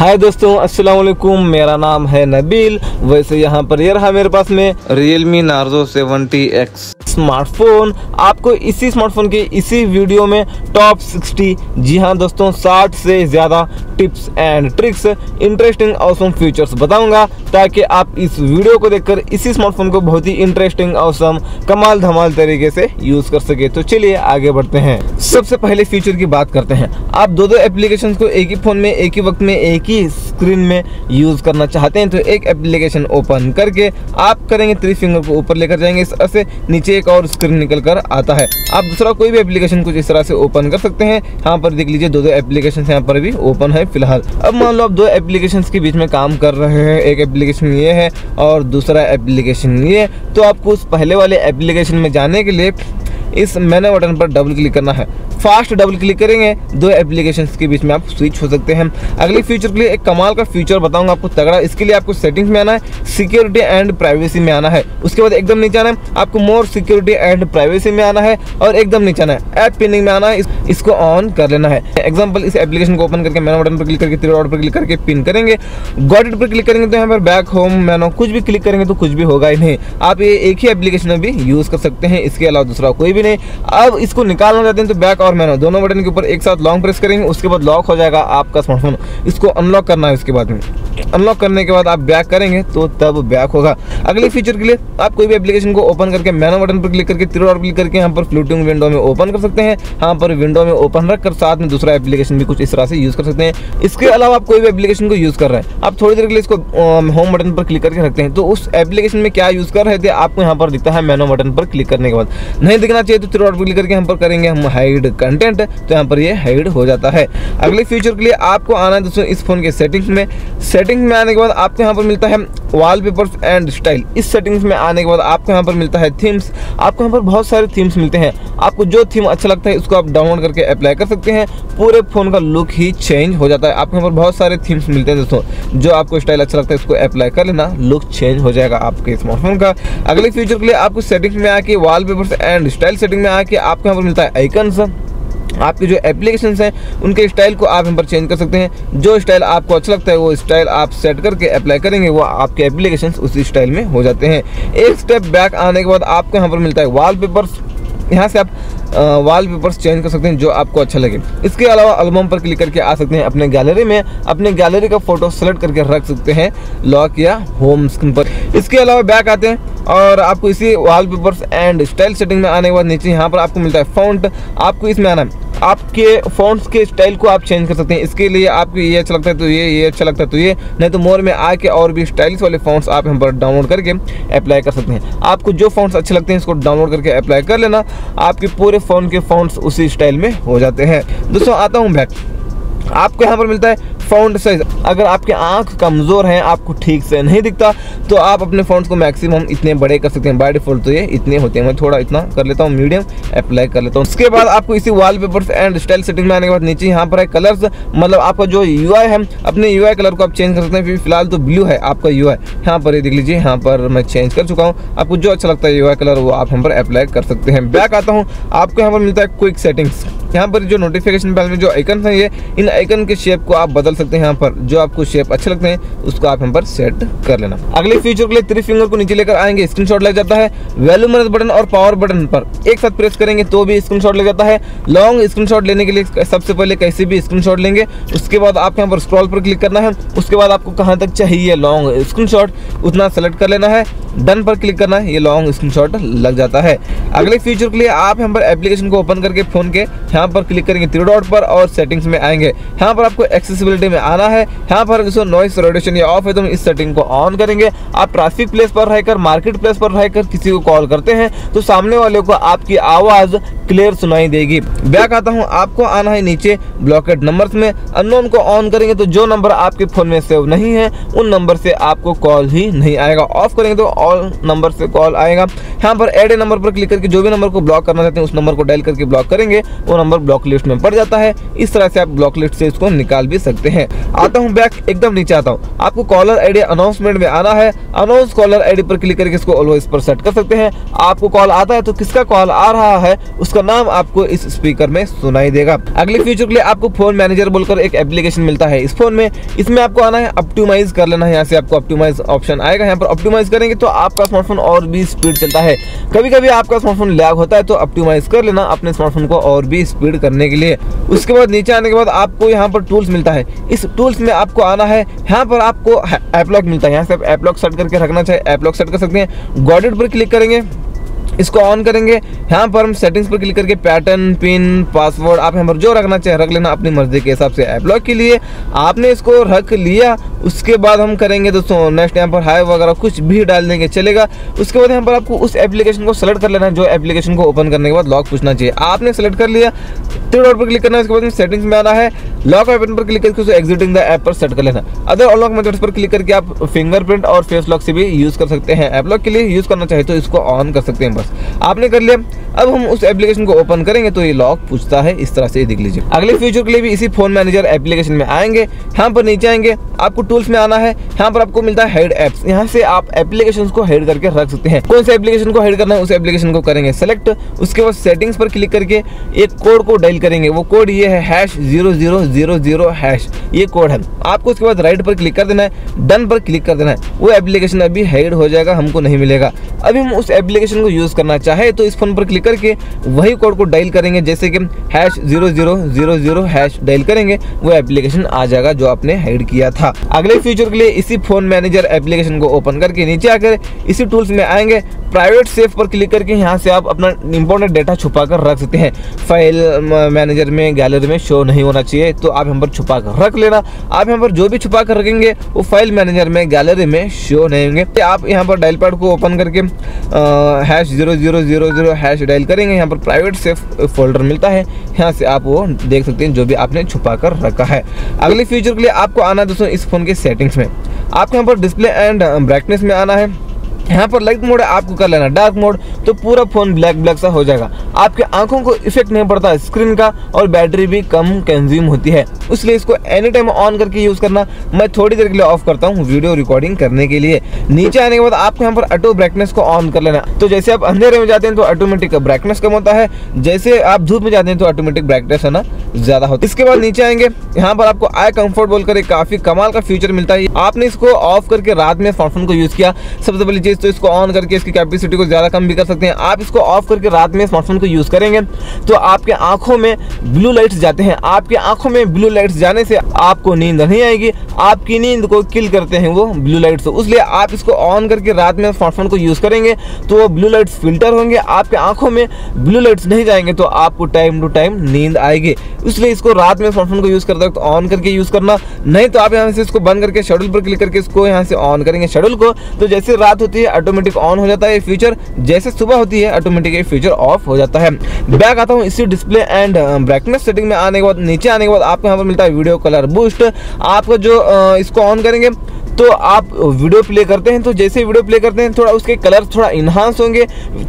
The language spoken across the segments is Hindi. हाय दोस्तों, अस्सलाम वालेकुम। मेरा नाम है नबील। वैसे यहाँ पर ये रहा मेरे पास में Realme Narzo 70X स्मार्टफोन। आपको इसी स्मार्टफोन के इसी वीडियो में टॉप 60, जी हाँ दोस्तों 60 से ज़्यादा tips and tricks, interesting awesome features बताऊंगा ताकि आप इस वीडियो को देखकर इसी स्मार्टफोन को बहुत ही इंटरेस्टिंग ऑसम कमाल धमाल तरीके से यूज़ कर सके। तो चलिए आगे बढ़ते हैं। सबसे पहले फीचर की बात करते हैं। आप दो एप्लीकेशन को एक ही फ़ोन में, एक ही वक्त में, एक ही स्क्रीन में यूज़ करना चाहते हैं तो एक एप्लीकेशन ओपन करके आप करेंगे, थ्री फिंगर को ऊपर लेकर जाएंगे, इस तरह से नीचे एक और स्क्रीन निकल कर आता है। आप दूसरा कोई भी एप्लीकेशन कुछ इस तरह से ओपन कर सकते हैं। यहाँ पर देख लीजिए दो एप्लीकेशन यहाँ पर भी ओपन है फिलहाल। अब मान लो आप दो एप्लीकेशंस के बीच में काम कर रहे हैं, एक एप्लीकेशन ये है और दूसरा एप्लीकेशन ये, तो आपको उस पहले वाले एप्लीकेशन में जाने के लिए इस मेनू बटन पर डबल क्लिक करना है। फास्ट डबल क्लिक करेंगे, दो एप्लीकेशंस के बीच में आप स्विच हो सकते हैं। अगले फीचर के लिए एक कमाल का फीचर बताऊंगा आपको तगड़ा। इसके लिए आपको सेटिंग्स में आना है, सिक्योरिटी एंड प्राइवेसी में आना है, उसके बाद एकदम नीचे आना है, आपको मोर सिक्योरिटी एंड प्राइवेसी में आना है और एकदम नीचे आना है, ऐप पिनिंग में आना है, इसको ऑन कर लेना है। एग्जाम्पल इस एप्लीकेशन को ओपन करके मेनू बटन पर क्लिक करके थ्री डॉट पर क्लिक करके पिन करेंगे, गॉट इट पर क्लिक करेंगे तो यहाँ पर बैक, होम, मेनू, कुछ भी क्लिक करेंगे तो कुछ भी होगा ही नहीं। आप ये एक ही एप्लीकेशन में भी यूज़ कर सकते हैं, इसके अलावा दूसरा कोई भी नहीं। अब इसको निकालना चाहते हैं तो बैक और मेनू दोनों बटन के ऊपर एक साथ लॉन्ग प्रेस करेंगे, उसके बाद लॉक हो जाएगा आपका स्मार्टफोन। इसको अनलॉक करना है, उसके बाद में अनलॉक करने के बाद आप बैक करेंगे तो तब बैक होगा। अगले फीचर के लिए आप कोई भी एप्लीकेशन को ओपन करके मेनू बटन पर क्लिक करके थ्री डॉट क्लिक करके यहाँ पर फ्लोटिंग विंडो में ओपन कर सकते हैं। यहाँ पर विंडो में ओपन रखकर साथ में दूसरा एप्लीकेशन भी कुछ इस तरह से यूज़ कर सकते हैं। इसके अलावा आप कोई भी एप्लीकेशन को यूज़ कर रहे हैं, आप थोड़ी देर के लिए इसको होम बटन पर क्लिक करके रखते हैं तो उस एप्लीकेशन में क्या यूज़ कर रहे थे आपको यहाँ पर दिखता है मेनू बटन पर क्लिक करने के बाद। नहीं दिखना चाहिए तो थ्री डॉट क्लिक करके यहाँ पर करेंगे हम हाइड कंटेंट, तो यहाँ पर ये हाइड हो जाता है। अगले फीचर के लिए आपको आना है दोस्तों इस फोन के सेटिंग्स में। सेटिंग्स में आने के बाद आपको यहाँ पर मिलता है वॉलपेपर्स एंड स्टाइल। इस सेटिंग्स में आने के बाद आपको यहाँ पर मिलता है थीम्स। आपको यहाँ पर बहुत सारे थीम्स मिलते हैं, आपको जो थीम अच्छा लगता है उसको आप डाउनलोड करके अप्लाई कर सकते हैं, पूरे फोन का लुक ही चेंज हो जाता है। आपको यहाँ पर बहुत सारे थीम्स मिलते हैं दोस्तों, जो आपको स्टाइल अच्छा लगता है उसको अप्लाई कर लेना, लुक चेंज हो जाएगा आपके स्मार्टफोन का। अगले फीचर के लिए आपको सेटिंग्स में आके वॉलपेपर्स एंड स्टाइल सेटिंग में आके आपको यहाँ पर मिलता है आइकन्स। आपके जो एप्लीकेशंस हैं उनके स्टाइल को आप यहाँ पर चेंज कर सकते हैं, जो स्टाइल आपको अच्छा लगता है वो स्टाइल आप सेट करके अप्लाई करेंगे, वो आपके एप्लीकेशंस उसी स्टाइल में हो जाते हैं। एक स्टेप बैक आने के बाद आपको यहाँ पर मिलता है वॉलपेपर्स, यहाँ से आप वॉलपेपर्स चेंज कर सकते हैं जो आपको अच्छा लगे। इसके अलावा एल्बम पर क्लिक करके आ सकते हैं अपने गैलरी में, अपने गैलरी का फोटो सेलेक्ट करके रख सकते हैं लॉक या होम स्क्रीन पर। इसके अलावा बैक आते हैं और आपको इसी वॉलपेपर्स एंड स्टाइल सेटिंग में आने के बाद नीचे यहाँ पर आपको मिलता है फॉन्ट। आपको इसमें आना है, आपके फॉन्ट्स के स्टाइल को आप चेंज कर सकते हैं। इसके लिए आपको ये अच्छा लगता है तो ये अच्छा लगता है तो ये, नहीं तो मोर में आके और भी स्टाइलिश वाले फॉन्ट्स आप यहाँ पर डाउनलोड करके अप्लाई कर सकते हैं। आपको जो फॉन्ट्स अच्छे लगते हैं इसको डाउनलोड करके अप्लाई कर लेना, आपके पूरे फ़ोन के फॉन्ट्स उसी स्टाइल में हो जाते हैं। दोस्तों आता हूँ बैक, आपको यहाँ पर मिलता है फ़ॉन्ट साइज़। अगर आपके आंख कमज़ोर हैं, आपको ठीक से नहीं दिखता तो आप अपने फ़ॉन्ट्स को मैक्सिमम इतने बड़े कर सकते हैं। बाय डिफ़ॉल्ट तो ये इतने होते हैं, मैं थोड़ा इतना कर लेता हूँ, मीडियम अप्लाई कर लेता हूँ। उसके बाद आपको इसी वॉलपेपर्स एंड स्टाइल सेटिंग में आने के बाद नीचे यहाँ पर है कलर्स, मतलब आपका जो यूआई है अपने यूआई कलर को आप चेंज कर सकते हैं। फिलहाल तो ब्लू है आपका यूआई, यहाँ पर ये देख लीजिए, यहाँ पर मैं चेंज कर चुका हूँ। आपको जो अच्छा लगता है यूआई कलर वो आप यहाँ पर अप्लाई कर सकते हैं। बैक आता हूँ, आपको यहाँ पर मिलता है क्विक सेटिंग्स। यहाँ पर जो नोटिफिकेशन पैनल में जो आइकन है, ये इन आइकन के शेप को आप बदल सकते हैं। यहाँ पर जो आपको शेप अच्छे लगते हैं उसको आप यहाँ पर सेट कर लेना। अगले फीचर के लिए थ्री फिंगर को नीचे लेकर आएंगे, स्क्रीनशॉट लग जाता है। वॉल्यूम बटन और पावर बटन पर एक साथ प्रेस करेंगे तो भी स्क्रीनशॉट लग जाता है। लॉन्ग स्क्रीनशॉट लेने के लिए सबसे पहले कैसे भी स्क्रीनशॉट लेंगे, उसके बाद आपको यहाँ पर स्क्रॉल पर क्लिक करना है, उसके बाद आपको कहाँ तक चाहिए लॉन्ग स्क्रीनशॉट उतना सेलेक्ट कर लेना है, डन पर क्लिक करना है, ये लॉन्ग स्क्रीनशॉट लग जाता है। अगले फीचर के लिए आप यहाँ पर एप्लीकेशन को ओपन करके फोन के यहाँ पर क्लिक करेंगे थ्री डॉट पर और सेटिंग्स में आएंगे। यहाँ पर आपको एक्सेसिबिलिटी में आना है, यहाँ पर जो नॉइस रेडिएशन ये ऑफ है तो हम इस सेटिंग को ऑन करेंगे। आप ट्रैफिक प्लेस पर रहकर, मार्केट प्लेस पर रहकर किसी को कॉल करते हैं तो सामने वाले को आपकी आवाज़ क्लियर सुनाई देगी। बैक आता हूँ, आपको आना है नीचे ब्लॉकेड नंबर्स में, अननोन को ऑन करेंगे तो जो नंबर आपके फ़ोन में सेव नहीं है उन नंबर से आपको कॉल ही नहीं आएगा, ऑफ करेंगे तो ऑल नंबर से कॉल आएगा। यहाँ पर ऐड ए नंबर पर क्लिक करके जो भी नंबर को ब्लॉक करना चाहते हैं उस नंबर को डायल करके ब्लॉक करेंगे, वो नंबर नंबर ब्लॉक लिस्ट में पड़ जाता है। इस तरह से आप ब्लॉक लिस्ट से इसको निकाल भी सकते हैं। आता हूँ बैक, एकदम नीचे आता हूँ। आपको कॉलर आईडी अनाउंसमेंट में आना है, अनाउंस कॉलर आईडी पर क्लिक करके इसको ऑलवेज पर सेट कर सकते हैं। आपको कॉल आता है तो किसका कॉल आ रहा है उसका नाम आपको इस स्पीकर में सुनाई देगा। अगले फ्यूचर के लिए आपको फोन मैनेजर बोलकर एक एप्लीकेशन मिलता है इस फोन में, इसमें आपको आना है, ऑप्टिमाइज कर लेना है। यहाँ से आपको ऑप्टिमाइज ऑप्शन आएगा, यहाँ पर ऑप्टिमाइज करेंगे तो आपका स्मार्टफोन और भी स्पीड चलता है। कभी कभी आपका स्मार्टफोन लैग होता है तो ऑप्टिमाइज कर लेना अपने स्मार्टफोन को और भी स्पीड करने के लिए। उसके बाद नीचे आने के बाद आपको यहाँ पर टूल्स मिलता है, इस टूल्स में आपको आना है। यहाँ पर आपको ऐप लॉक मिलता है, यहाँ से आप ऐप लॉक सेट करके रखना चाहिए, ऐप लॉक सेट कर सकते हैं। गॉट इट पर क्लिक करेंगे, इसको ऑन करेंगे। यहाँ पर हम सेटिंग्स पर क्लिक करके पैटर्न, पिन, पासवर्ड, आप यहाँ पर जो रखना चाहे रख लेना अपनी मर्जी के हिसाब से। ऐप लॉक के लिए आपने इसको रख लिया। उसके बाद हम करेंगे दोस्तों नेक्स्ट, यहाँ पर हाई वगैरह कुछ भी डाल देंगे चलेगा। उसके बाद यहाँ पर आपको उस एप्लीकेशन को सेलेक्ट कर लेना है जो एप्लीकेशन को ओपन करने के बाद लॉक पूछना चाहिए, आपने सेलेक्ट कर लिया। थ्री डॉट पर क्लिक करना है, उसके बाद सेटिंग्स में आना है, लॉक आइकन पर क्लिक करके उसको एग्जिटिंग द ऐप पर सेट कर लेना। अदर अनलॉक मेथड्स पर क्लिक करके आप फिंगरप्रिंट और फेस लॉक से भी यूज़ कर सकते हैं। ऐप लॉक के लिए यूज़ करना चाहिए तो इसको ऑन कर सकते हैं, बस आपने कर लिया। अब हम उस एप्लीकेशन को ओपन करेंगे तो ये लॉक पूछता है, इस तरह से देख लीजिए। अगले फ्यूचर के लिए भी इसी फोन मैनेजर एप्लीकेशन में आएंगे, यहाँ पर नीचे आएंगे, आपको टूल्स में आना है। यहाँ पर आपको मिलता है हेड एप्स, यहाँ से आप एप्लीकेशन को हेड करके रख सकते हैं। कौन से एप्लीकेशन को हेड करना है उस एप्लीकेशन को करेंगे सेलेक्ट। उसके बाद सेटिंग्स पर क्लिक करके एक कोड को डायल करेंगे, वो कोड ये है #0000#, ये कोड है। आपको उसके बाद राइट पर क्लिक कर देना है, डन पर क्लिक कर देना है। वो एप्लीकेशन अभी हेड हो जाएगा, हमको नहीं मिलेगा। अभी हम उस एप्लीकेशन को यूज करना चाहे तो इस फोन पर क्लिक करके वही कोड को डायल करेंगे, जैसे कि #0000# डायल करेंगे, वो एप्लीकेशन आ जाएगा जो आपने हेड किया था। अगले फ्यूचर के लिए इसी फोन मैनेजर एप्लीकेशन को ओपन करके नीचे आकर इसी टूल्स में आएंगे, प्राइवेट सेफ पर क्लिक करके यहाँ से आप अपना इंपॉर्टेंट डेटा छुपा कर रख सकते हैं। फाइल मैनेजर में, गैलरी में शो नहीं होना चाहिए तो आप यहाँ पर छुपा कर रख लेना। आप यहाँ पर जो भी छुपा कर रखेंगे वो फाइल मैनेजर में, गैलरी में शो नहीं होंगे। आप यहाँ पर डायल पैड को ओपन करके #0000# डायल करेंगे, यहाँ पर प्राइवेट सेफ फोल्डर मिलता है, यहाँ से आप वो देख सकते हैं जो भी आपने छुपा कर रखा है। अगले फ्यूचर के लिए आपको आना है दोस्तों इस फोन के सेटिंग्स में, आपको यहाँ पर डिस्प्ले एंड ब्राइटनेस में आना है। यहाँ पर लाइट मोड आपको कर लेना, डार्क मोड तो पूरा फोन ब्लैक सा हो जाएगा, आपके आंखों को इफेक्ट नहीं पड़ता स्क्रीन का, और बैटरी भी कम कंज्यूम होती है, इसलिए इसको एनी टाइम ऑन करके यूज करना। मैं थोड़ी देर के लिए ऑफ करता हूँ वीडियो रिकॉर्डिंग करने के लिए। नीचे आने के बाद आपको यहाँ पर ऑटो ब्राइटनेस को ऑन कर लेना, तो जैसे आप अंधेरे में जाते हैं तो ऑटोमेटिक ब्राइटनेस कम होता है, जैसे आप धूप में जाते हैं तो ऑटोमेटिक ब्राइटनेस है ना ज्यादा होता है। इसके बाद नीचे आएंगे, यहाँ पर आपको आई कंफर्ट बोलकर एक काफी कमाल का फीचर मिलता है। आपने इसको ऑफ करके रात में स्मार्टफोन को यूज किया, सबसे पहली चीज तो इसको ऑन करके इसकी कैपेसिटी को ज्यादा कम भी कर सकते हैं। आप इसको ऑफ करके रात में स्मार्टफोन को यूज करेंगे तो आपके आंखों में ब्लू लाइट्स जाते हैं, आपके आंखों में ब्लू लाइट्स जाने से आपको नींद नहीं आएगी, आपकी नींद को किल करते हैं वो ब्लू लाइट्स, इसलिए आप इसको ऑन करके रात में स्मार्टफोन को यूज करेंगे तो वो ब्लू लाइट्स फिल्टर होंगे, आपके आंखों में ब्लू लाइट्स नहीं जाएंगे तो आपको टाइम टू टाइम नींद आएगी। इसलिए इसको रात में स्मार्टफोन को यूज करते वक्त ऑन करके यूज करना, नहीं तो आप यहाँ से इसको बंद करके शेड्यूल पर क्लिक करके इसको यहाँ से ऑन करेंगे शेड्यूल को, तो जैसे रात होती है ऑटोमेटिक ऑन हो जाता है ये फीचर, जैसे सुबह होती है ऑटोमेटिक ये फीचर ऑफ हो जाता है। बैक आता हूँ इसी डिस्प्ले एंड ब्राइटनेस सेटिंग में आने के बाद, नीचे आने के बाद आपको यहाँ पर मिलता है वीडियो कलर बूस्ट। आपको जो इसको ऑन करेंगे तो आप वीडियो प्ले करते हैं, तो जैसे वीडियो प्ले करते हैं थोड़ा उसके कलर थोड़ा इन्हांस होंगे,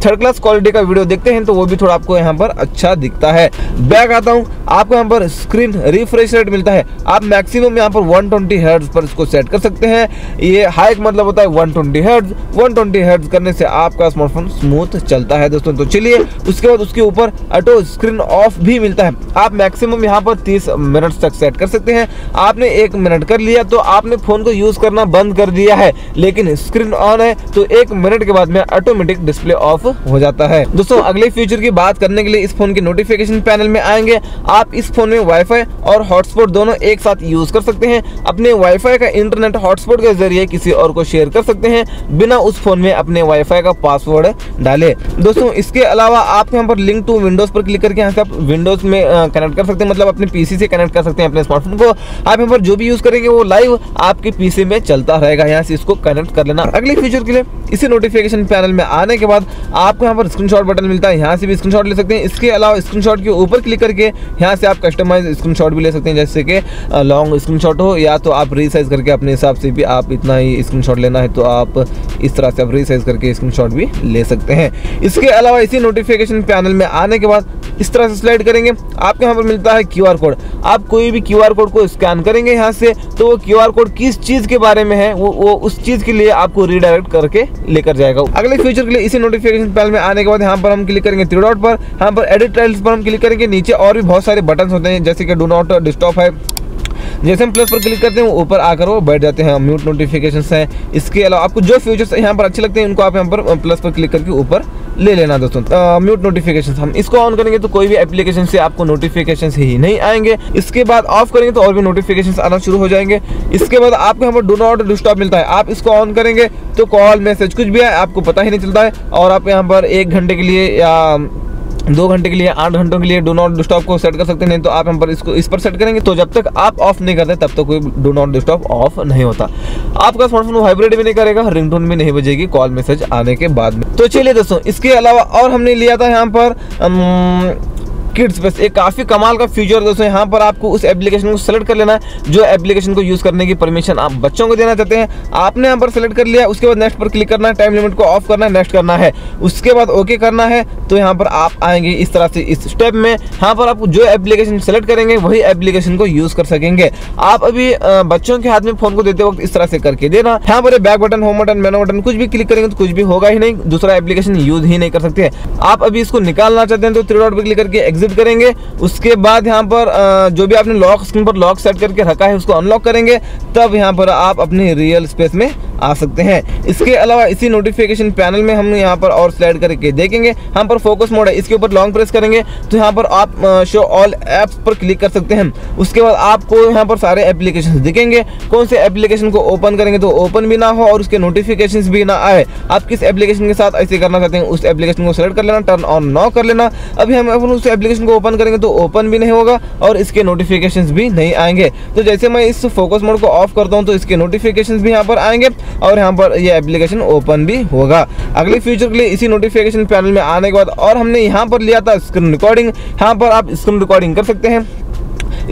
थर्ड क्लास क्वालिटी का वीडियो देखते हैं तो वो भी थोड़ा आपको यहाँ पर अच्छा दिखता है। बैक आता हूँ, आपको यहाँ पर स्क्रीन रिफ्रेश रेट मिलता है, आप मैक्सिमम यहाँ पर 120 हर्ट्ज पर इसको सेट कर सकते हैं। ये हाई मतलब होता है 120 हर्ट्ज, 120 हर्ट्ज करने से आपका स्मार्टफोन स्मूथ चलता है दोस्तों। तो चलिए उसके बाद उसके ऊपर ऑटो स्क्रीन ऑफ भी मिलता है, आप मैक्सिमम यहाँ पर 30 मिनट तक सेट कर सकते हैं। आपने 1 मिनट कर लिया तो आपने फोन को यूज करना बंद कर दिया है, लेकिन स्क्रीन ऑन है तो 1 मिनट के बाद में ऑटोमेटिक डिस्प्ले ऑफ हो जाता है। दोस्तों अगले फीचर की बात करने के लिए इस फोन के नोटिफिकेशन पैनल में आएंगे, आप इस फोन में वाईफाई और हॉटस्पॉट दोनों एक साथ यूज कर सकते हैं, अपने वाईफाई का इंटरनेट हॉटस्पॉट के जरिए किसी और को शेयर कर सकते हैं बिना उस फोन में अपने वाईफाई का पासवर्ड डाले। दोस्तों इसके अलावा आप यहाँ पर लिंक टू विंडोज पर क्लिक करके यहाँ से आप विंडोज में कनेक्ट कर सकते हैं, मतलब अपने पीसी से कनेक्ट कर सकते हैं अपने स्मार्टफोन को। आप यहाँ पर जो भी यूज करेंगे वो लाइव आपके पीसी में चलता रहेगा, यहाँ से इसको कनेक्ट कर लेना। अगले फीचर के लिए इसी नोटिफिकेशन पैनल में आने के बाद आपको यहाँ पर स्क्रीनशॉट बटन मिलता है, यहाँ से भी स्क्रीनशॉट ले सकते हैं। इसके अलावा स्क्रीनशॉट के ऊपर क्लिक करके यहाँ से आप कस्टमाइज स्क्रीनशॉट भी ले सकते हैं, जैसे कि लॉन्ग स्क्रीनशॉट हो या तो आप रीसाइज करके अपने हिसाब से भी आप इतना ही स्क्रीनशॉट लेना है तो आप इस तरह से आप रीसाइज करके स्क्रीनशॉट भी ले सकते हैं। इसके अलावा इसी नोटिफिकेशन पैनल में आने के बाद इस तरह से स्लाइड करेंगे, आपके यहाँ पर मिलता है क्यूआर कोड। आप कोई भी क्यूआर कोड को स्कैन करेंगे यहाँ से, तो वो क्यूआर कोड किस चीज़ के बारे में है वो उस चीज़ के लिए आपको रीडायरेक्ट करके लेकर जाएगा। अगले फ्यूचर के लिए इसी नोटिफिकेशन पैनल में आने के बाद यहाँ पर हम क्लिक करेंगे थ्री डॉट पर, यहाँ पर एडिट टाइल्स पर हम क्लिक करेंगे। नीचे और भी बहुत सारे बटन होते हैं जैसे कि डू नॉट डिस्टर्ब है, जैसे हम प्लस पर क्लिक करते हैं वो ऊपर आकर वो बैठ जाते हैं। म्यूट नोटिफिकेशंस हैं, इसके अलावा आपको जो फीचर्स यहाँ पर अच्छे लगते हैं उनको आप यहाँ पर प्लस पर क्लिक करके ऊपर ले लेना दोस्तों। म्यूट नोटिफिकेशंस हम इसको ऑन करेंगे तो कोई भी एप्लीकेशन से आपको नोटिफिकेशंस ही नहीं आएंगे। इसके बाद ऑफ करेंगे तो और भी नोटिफिकेशंस आना शुरू हो जाएंगे। इसके बाद आपको यहाँ पर डू नॉट डिस्टर्ब मिलता है, आप इसको ऑन करेंगे तो कॉल मैसेज कुछ भी है आपको पता ही नहीं चलता है, और आप यहाँ पर 1 घंटे के लिए या 2 घंटे के लिए 8 घंटों के लिए डू नॉट डिस्टर्ब को सेट कर सकते हैं। तो आप हम पर इसको इस पर सेट करेंगे तो जब तक आप ऑफ नहीं करते तब तक तो कोई डू नॉट डिस्टर्ब ऑफ नहीं होता। आपका स्मार्टफोन वाइब्रेट भी नहीं करेगा, रिंगटोन भी नहीं बजेगी कॉल मैसेज आने के बाद में। तो चलिए दोस्तों, इसके अलावा और हमने लिया था यहाँ पर किड्स बस, एक काफ़ी कमाल का फीचर दोस्तों। यहाँ पर आपको उस एप्लीकेशन को सेलेक्ट कर लेना है जो एप्लीकेशन को यूज़ करने की परमिशन आप बच्चों को देना चाहते हैं। आपने यहाँ पर सेलेक्ट कर लिया, उसके बाद नेक्स्ट पर क्लिक करना है, टाइम लिमिट को ऑफ करना है, नेक्स्ट करना है, उसके बाद ओके करना है। तो यहाँ पर आप आएंगे इस तरह से इस स्टेप में, यहाँ पर आप जो एप्लीकेशन सेलेक्ट करेंगे वही एप्लीकेशन को यूज़ कर सकेंगे। आप अभी बच्चों के हाथ में फ़ोन को देते वक्त इस तरह से करके देना। यहाँ पर back button, home button, menu button कुछ भी क्लिक करेंगे तो कुछ भी होगा ही नहीं, दूसरा एप्लीकेशन यूज़ ही नहीं कर सकते। आप अभी इसको निकालना चाहते हैं तो 3 डॉट पर क्लिक करके करेंगे। उसके बाद यहाँ पर जो भी आपने लॉक स्क्रीन पर लॉक सेट करके रखा है उसको अनलॉक करेंगे, तब यहाँ पर आप अपने रियल स्पेस में आ सकते हैं। इसके अलावा इसी नोटिफिकेशन पैनल में हम यहाँ पर और स्लाइड करके देखेंगे। यहाँ पर फोकस मोड है, इसके ऊपर लॉन्ग प्रेस करेंगे तो यहाँ पर आप शो ऑल एप्स पर क्लिक कर सकते हैं। उसके बाद आपको यहाँ पर सारे एप्लीकेशंस दिखेंगे, कौन से एप्लीकेशन को ओपन करेंगे तो ओपन भी ना हो और उसके नोटिफिकेशंस भी ना आए। आप किस एप्लीकेशन के साथ ऐसे करना चाहते हैं उस एप्लीकेशन को सेलेक्ट कर लेना, टर्न ऑन नाउ कर लेना। अभी हम उस एप्लीकेशन को ओपन करेंगे तो ओपन भी नहीं होगा और इसके नोटिफिकेशंस भी नहीं आएंगे। तो जैसे मैं इस फोकस मोड को ऑफ करता हूँ तो इसके नोटिफिकेशंस भी यहाँ पर आएंगे और यहाँ पर ये एप्लीकेशन ओपन भी होगा। अगले फ्यूचर के लिए इसी नोटिफिकेशन पैनल में आने के बाद और हमने यहाँ पर लिया था स्क्रीन रिकॉर्डिंग। यहाँ पर आप स्क्रीन रिकॉर्डिंग कर सकते हैं।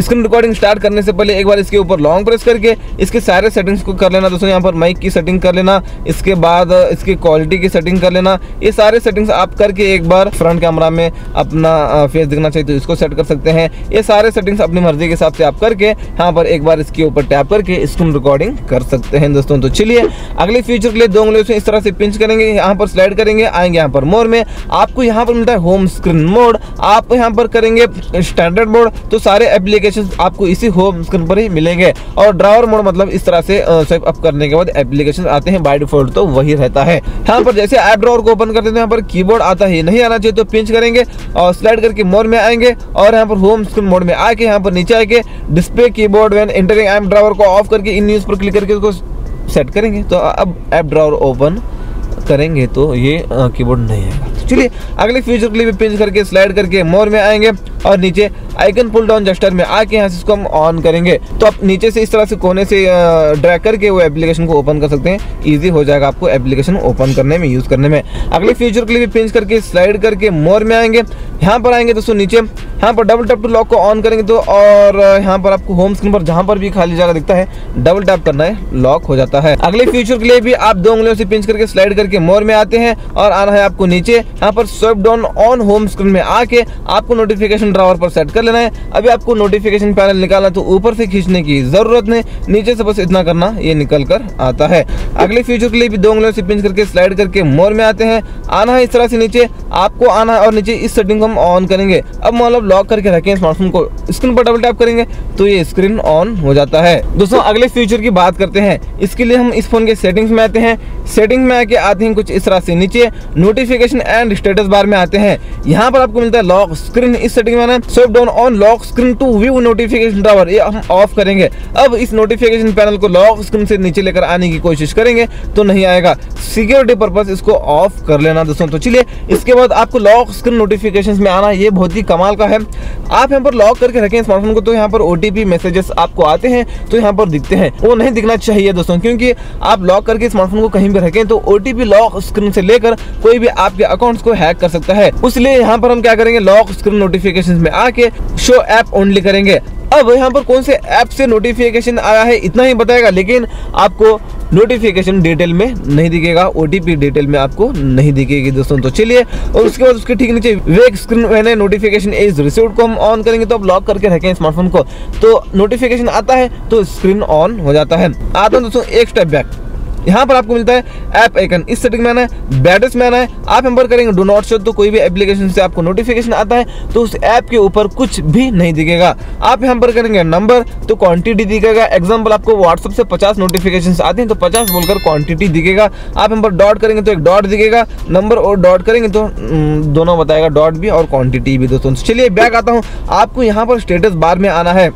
स्क्रीन रिकॉर्डिंग स्टार्ट करने से पहले एक बार इसके ऊपर लॉन्ग प्रेस करके इसके सारे सेटिंग्स को कर लेना दोस्तों। यहाँ पर माइक की सेटिंग कर लेना, इसके बाद इसकी क्वालिटी की सेटिंग कर लेना। ये सारे सेटिंग्स आप करके एक बार फ्रंट कैमरा में अपना फेस दिखना चाहिए तो इसको सेट कर सकते हैं। ये सारे सेटिंग्स अपनी मर्जी के हिसाब से आप करके यहाँ पर एक बार इसके ऊपर टैप करके स्क्रीन रिकॉर्डिंग कर सकते हैं दोस्तों। तो चलिए अगले फ्यूचर के लिए 2 उंगलियों से इस तरह से पिंच करेंगे, यहाँ पर स्लाइड करेंगे, आएंगे यहाँ पर मोर में। आपको यहाँ पर मिलता है होम स्क्रीन मोड, आप यहाँ पर करेंगे स्टैंडर्ड मोड तो सारे एप्लीकेशंस आपको इसी होम स्क्रीन पर ही मिलेंगे। और ड्रावर मोड मतलब इस तरह से स्वाइप अप करने के बाद एप्लीकेशंस आते हैं, बाय डिफॉल्ट तो वही रहता है। यहाँ पर जैसे ऐप ड्रावर को ओपन करते हैं यहाँ पर कीबोर्ड आता ही नहीं आना चाहिए तो पिंच करेंगे और स्लाइड करके मोर में आएंगे और यहाँ पर होम स्क्रीन मोड में आके यहाँ पर नीचे आके display keyboard when entering app drawer को ऑफ करके इन न्यूज पर क्लिक करके उसको सेट करेंगे तो अब ऐप ड्रावर ओपन करेंगे तो ये कीबोर्ड नहीं आएगा। चलिए अगले फ्यूचर के लिए भी पिंच करके स्लाइड करके मोर में आएंगे और नीचे आइकन पुल डाउन जेस्टर में आके यहाँ से इसको हम ऑन करेंगे तो आप नीचे से इस तरह से कोने से ड्रैग करके वो एप्लीकेशन को ओपन कर सकते हैं। इजी हो जाएगा आपको एप्लीकेशन ओपन करने में, यूज़ करने में। अगले फ्यूचर के लिए भी पिंच करके स्लाइड करके मोर में आएंगे, यहाँ पर आएंगे दोस्तों नीचे, यहाँ पर डबल टैप टू लॉक को ऑन करेंगे तो और यहाँ पर आपको होम स्क्रीन पर जहाँ पर भी खाली जगह दिखता है डबल टैप करना है, लॉक हो जाता है। अगले फ्यूचर के लिए भी आप 2 उंगलियों से पिंच करके स्लाइड करके मोर में आते हैं और आना है आपको नीचे, यहाँ पर swipe down on home screen में आके आपको नोटिफिकेशन ड्रावर पर सेट कर लेना है। अभी आपको नोटिफिकेशन पैनल निकालना तो ऊपर से खींचने की जरूरत नहीं, नीचे से बस इतना करना, ये निकल कर आता है। अगले फ्यूचर के लिए भी 2 उंगलियों से पिंच करके स्लाइड करके मोर में आते हैं, आना है इस तरह से नीचे, आपको आना है और नीचे इस सेटिंग को हम ऑन करेंगे। अब मतलब लॉक करके रखें स्मार्टफोन को, स्क्रीन पर डबल टैप करेंगे तो ये स्क्रीन ऑन हो जाता है। दोस्तों अगले फ्यूचर की बात करते हैं, इसके लिए हम इस फोन के सेटिंग्स में आते हैं। सेटिंग में आके आते हैं कुछ इस तरह से नीचे, नोटिफिकेशन एंड स्टेटस बार में आते हैं। यहाँ पर आपको मिलता है लॉक स्क्रीन, इस सेटिंग में आना है, swipe down on lock screen to view notification drawer, ये हम ऑफ करेंगे। अब इस नोटिफिकेशन पैनल को लॉक स्क्रीन से नीचे लेकर आने की कोशिश करेंगे तो नहीं आएगा, सिक्योरिटी पर्पज इसको ऑफ कर लेना दोस्तों। तो चलिए इसके बाद आपको लॉक स्क्रीन नोटिफिकेशन में आना, ये बहुत ही कमाल का है। आप यहाँ पर लॉक करके रखें स्मार्टफोन को तो यहाँ पर OTP मैसेजेस आपको आते हैं तो यहाँ पर दिखते हैं, वो नहीं दिखना चाहिए दोस्तों, क्योंकि आप लॉक करके स्मार्टफोन को कहीं भी रखें तो OTP लॉक स्क्रीन से लेकर कोई भी आपके अकाउंट्स को हैक कर सकता है। इसलिए यहाँ पर हम क्या करेंगे, लॉक स्क्रीन नोटिफिकेशन में आके शो ऐप ओनली करेंगे। अब यहाँ पर कौन से ऐप से नोटिफिकेशन आया है इतना ही बताएगा, लेकिन आपको नोटिफिकेशन डिटेल में नहीं दिखेगा, ओटीपी डिटेल में आपको नहीं दिखेगी दोस्तों। तो चलिए, और उसके बाद उसके ठीक नीचे वेक स्क्रीन मैंने नोटिफिकेशन इज रिसीव्ड को हम ऑन करेंगे। तो आप लॉक करके रखें स्मार्टफोन को, तो नोटिफिकेशन आता है तो स्क्रीन ऑन हो जाता है। आता हूँ दोस्तों एक स्टेप बैक, यहाँ पर आपको मिलता है ऐप आइकन, इस सेटिंग में आना है, बैटर्स में आना है। आप यहाँ पर करेंगे डू नॉट शो, तो कोई भी एप्लीकेशन से आपको नोटिफिकेशन आता है तो उस ऐप के ऊपर कुछ भी नहीं दिखेगा। आप यहाँ पर करेंगे नंबर, तो क्वांटिटी दिखेगा। एग्जांपल आपको व्हाट्सअप से 50 नोटिफिकेशन आती हैं तो 50 बोलकर क्वांटिटी दिखेगा। आप यहाँ पर डॉट करेंगे तो एक डॉट दिखेगा, नंबर और डॉट करेंगे तो दोनों बताएगा, डॉट भी और क्वान्टिटी भी दोस्तों। चलिए बैक आता हूँ, आपको यहाँ पर स्टेटस बार में आना है,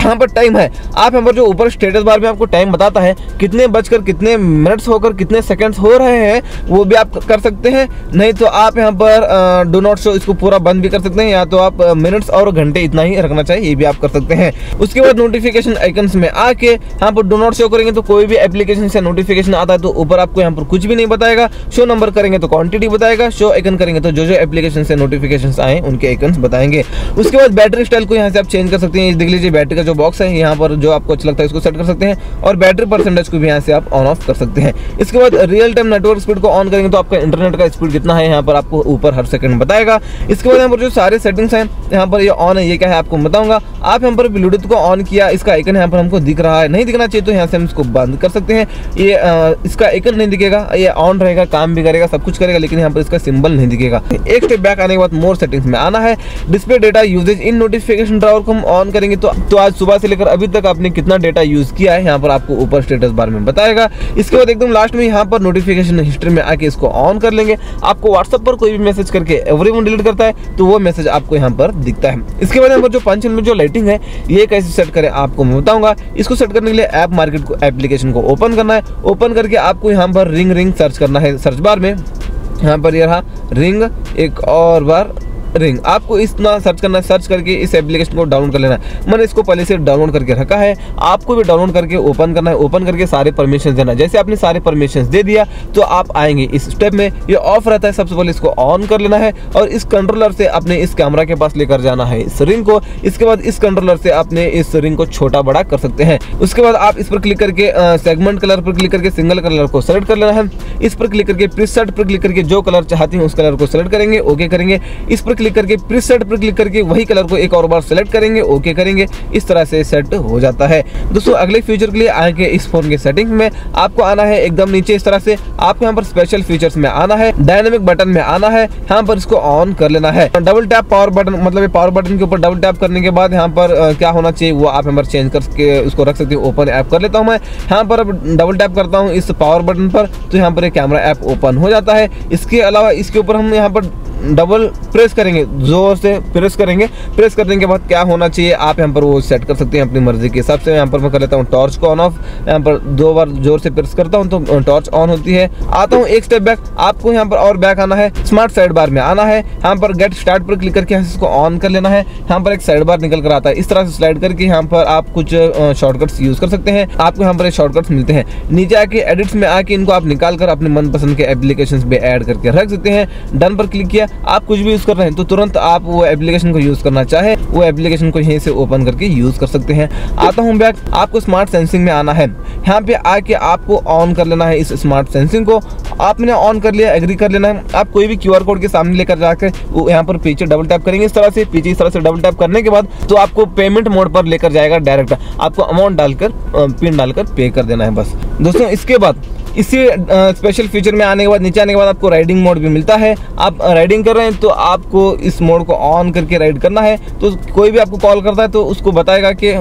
यहाँ पर टाइम है। आप यहाँ पर जो ऊपर स्टेटस बार में आपको टाइम बताता है, कितने बजकर कितने मिनट्स होकर कितने सेकंड्स हो रहे हैं, वो भी आप कर सकते हैं। नहीं तो आप यहाँ पर डू नॉट शो इसको पूरा बंद भी कर सकते हैं, या तो आप मिनट्स और घंटे इतना ही रखना चाहिए, ये भी आप कर सकते हैं। उसके बाद नोटिफिकेशन आइकन्स में आके यहाँ पर डू नॉट शो करेंगे तो कोई भी एप्लीकेशन से नोटिफिकेशन आता है तो ऊपर आपको यहाँ पर कुछ भी नहीं बताएगा। शो नंबर करेंगे तो क्वान्टिटी बताएगा, शो आइकन करेंगे तो जो जो एप्लीकेशन से नोटिफिकेशन आए उनके आइकन्स बताएंगे। उसके बाद बैटरी स्टाइल को यहाँ से आप चेंज कर सकते हैं, देख लीजिए बैटरी जो बॉक्स है यहाँ पर जो आपको अच्छा लगता है उसको सेट कर सकते हैं, और बैटरी परसेंटेज को भी यहाँ से आप ऑन ऑफ कर सकते हैं। इसके बाद रियल टाइम नेटवर्क स्पीड को ऑन करेंगे तो आपका इंटरनेट का स्पीड कितना है यहाँ पर आपको ऊपर हर सेकंड बताएगा। इसके बाद यहाँ पर जो सारे सेटिंग्स हैं यहाँ पर ये ऑन है, ये क्या है आपको बताऊंगा। आप यहाँ पर ब्लूटूथ को ऑन किया, इसका आइकन यहाँ पर हमको दिख रहा है, नहीं दिखना चाहिए तो यहाँ से हम इसको बंद कर सकते हैं। ये इसका आइकन नहीं दिखेगा, ये ऑन रहेगा, काम भी करेगा, सब कुछ करेगा, लेकिन यहाँ पर इसका सिंबल नहीं दिखेगा। एक स्टेप बैक आने के बाद मोर सेटिंग्स में आना है, display data usage in notification drawer को हम ऑन करेंगे तो आज सुबह से लेकर अभी तक आपने कितना डेटा यूज किया है यहाँ पर आपको ऊपर स्टेटस बार में बताएगा। इसके बाद एकदम लास्ट में यहाँ पर नोटिफिकेशन हिस्ट्री में आके इसको ऑन कर लेंगे। आपको व्हाट्सएप पर कोई भी मैसेज करके एवरीवन डिलीट करता है तो वो मैसेज आपको यहाँ पर दिखता है। इसके बाद यहाँ पर जो पंच में जो लाइटिंग है ये कैसे सेट करें आपको मैं बताऊंगा। इसको सेट करने के लिए ऐप मार्केट को एप्लीकेशन को ओपन करना है, ओपन करके आपको यहाँ पर रिंग रिंग सर्च करना है सर्च बार में। यहाँ पर यह रहा रिंग, एक और बार रिंग, आपको इतना सर्च करना है, सर्च करके इस एप्लीकेशन को डाउनलोड कर लेना है। मैंने इसको पहले से डाउनलोड करके रखा है, आपको भी डाउनलोड करके ओपन करना है, ओपन करके सारे परमिशन देना है। जैसे आपने सारे परमिशन दे दिया तो आप आएंगे इस स्टेप में, ये ऑफ रहता है, सबसे पहले इसको ऑन कर लेना है और इस कंट्रोलर से अपने इस कैमरा के पास लेकर जाना है इस रिंग को। इसके बाद इस कंट्रोलर से अपने इस रिंग को छोटा बड़ा कर सकते हैं। उसके बाद आप इस पर क्लिक करके सेगमेंट कलर पर क्लिक करके सिंगल कलर को सेलेक्ट कर लेना है। इस पर क्लिक करके प्रीसेट पर क्लिक करके जो कलर चाहते हैं उस कलर को सेलेक्ट करेंगे, ओके करेंगे। इस पर क्लिक करके प्रीसेट पर क्लिक करके वही कलर को एक और बार सेलेक्ट करेंगे, ओके करेंगे। इस तरह से सेट हो जाता है दोस्तों। अगले फ्यूचर के लिए आगे इस फोन के सेटिंग में आपको आना है एकदम नीचे, इस तरह से आपको यहाँ पर स्पेशल फीचर्स में आना है, डायनेमिक बटन में आना है, यहाँ पर इसको ऑन कर लेना है। डबल टैप पावर बटन, मतलब पावर बटन के ऊपर डबल टैप करने के बाद यहाँ पर क्या होना चाहिए वो आप यहाँ पर चेंज करके उसको रख सकते हैं। ओपन ऐप कर लेता हूँ मैं, यहाँ पर अब डबल टैप करता हूँ इस पावर बटन पर तो यहाँ पर कैमरा ऐप ओपन हो जाता है। इसके अलावा इसके ऊपर हम यहाँ पर डबल प्रेस करेंगे, जोर से प्रेस करेंगे, प्रेस करने के बाद क्या होना चाहिए आप यहाँ पर वो सेट कर सकते हैं अपनी मर्जी के हिसाब से। यहाँ पर मैं कर लेता हूँ टॉर्च को ऑन ऑफ, यहाँ पर दो बार जोर से प्रेस करता हूँ तो टॉर्च ऑन होती है। आता हूँ एक स्टेप बैक, आपको यहाँ पर और बैक आना है, स्मार्ट साइड बार में आना है, यहाँ पर गेट स्टार्ट पर क्लिक करके इसको ऑन कर लेना है। यहाँ पर एक साइड बार निकल कर आता है, इस तरह से स्लाइड करके यहाँ पर आप कुछ शॉर्टकट्स यूज कर सकते हैं, आपको यहाँ पर शॉर्टकट्स मिलते हैं। नीचे आके एडिट्स में आके इनको आप निकाल कर अपने मनपसंद के एप्लीकेशन पे ऐड करके रख सकते हैं। डन पर क्लिक किया, आप कुछ भी यूज कर रहे हैं तो तुरंत आप वो एप्लीकेशन को यूज करना चाहे वो एप्लीकेशन को यहीं से ओपन करके यूज कर सकते हैं। आता हूं बैक, आपको स्मार्ट सेंसिंग में आना है, यहां पे आके आपको ऑन कर लेना है इस स्मार्ट सेंसिंग को। आपने ऑन कर लिया, एग्री कर लेना है। आप कोई भी क्यूआर कोड के सामने लेकर जाकर यहाँ पर पीछे डबल टैप करेंगे, इस तरह से पीछे इस तरह से डबल टैप करने के बाद तो आपको पेमेंट मोड पर लेकर जाएगा डायरेक्ट, आपको अमाउंट डालकर पिन डालकर पे कर देना है बस दोस्तों। इसके बाद इसी स्पेशल फीचर में आने के बाद नीचे आने के बाद आपको राइडिंग मोड भी मिलता है। आप राइडिंग कर रहे हैं तो आपको इस मोड को ऑन करके राइड करना है, तो कोई भी आपको कॉल करता है तो उसको बताएगा कि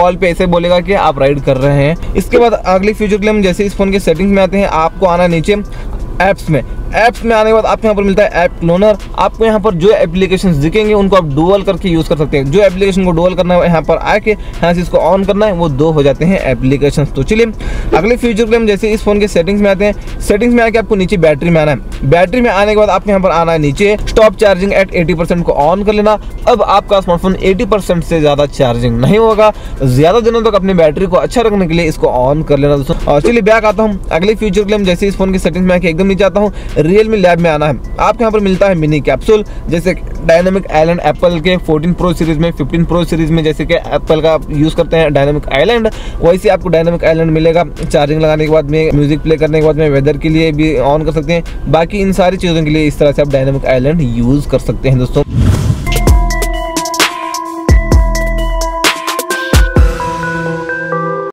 कॉल पे ऐसे बोलेगा कि आप राइड कर रहे हैं। इसके बाद अगले फीचर के लिए हम जैसे इस फोन के सेटिंग्स में आते हैं, आपको आना नीचे ऐप्स में, ऐप्स में आने के बाद आपको यहाँ पर मिलता है ऐप क्लोनर। आपको यहाँ पर जो एप्लीकेशंस दिखेंगे उनको आप डुअल करके यूज़ कर सकते हैं। जो एप्लीकेशन को डुअल करना है यहाँ पर आके यहाँ से इसको ऑन करना है, वो दो हो जाते हैं एप्लीकेशंस। तो चलिए अगले फ्यूचर के हम जैसे इस फोन के सेटिंग्स में आते हैं, सेटिंग्स में आके आपको नीचे बैटरी में आना है। बैटरी में आने के बाद आपको यहाँ पर आना है नीचे स्टॉप चार्जिंग एट 80% को ऑन कर लेना। अब आपका स्मार्टफोन 80% से ज़्यादा चार्जिंग नहीं होगा, ज़्यादा दिनों तक अपनी बैटरी को अच्छा रखने के लिए इसको ऑन कर लेना दोस्तों। और चलिए बैक आता हूँ, अगले फ्यूचर के लिए हम जैसे इस फोन की सेटिंग्स में आके एकदम नीचे आता हूँ, रियलमी लैब में आना है। आपके यहाँ पर मिलता है मिनी कैप्सूल, जैसे डायनामिक आइलैंड एप्पल के 14 प्रो सीरीज में, 15 प्रो सीरीज में जैसे कि एप्पल का यूज़ करते हैं डायनामिक आइलैंड, वैसे आपको डायनामिक आइलैंड मिलेगा। चार्जिंग लगाने के बाद में, म्यूजिक प्ले करने के बाद में, वेदर के लिए भी ऑन कर सकते हैं, बाकी इन सारी चीज़ों के लिए इस तरह से आप डायनामिक आइलैंड यूज़ कर सकते हैं दोस्तों।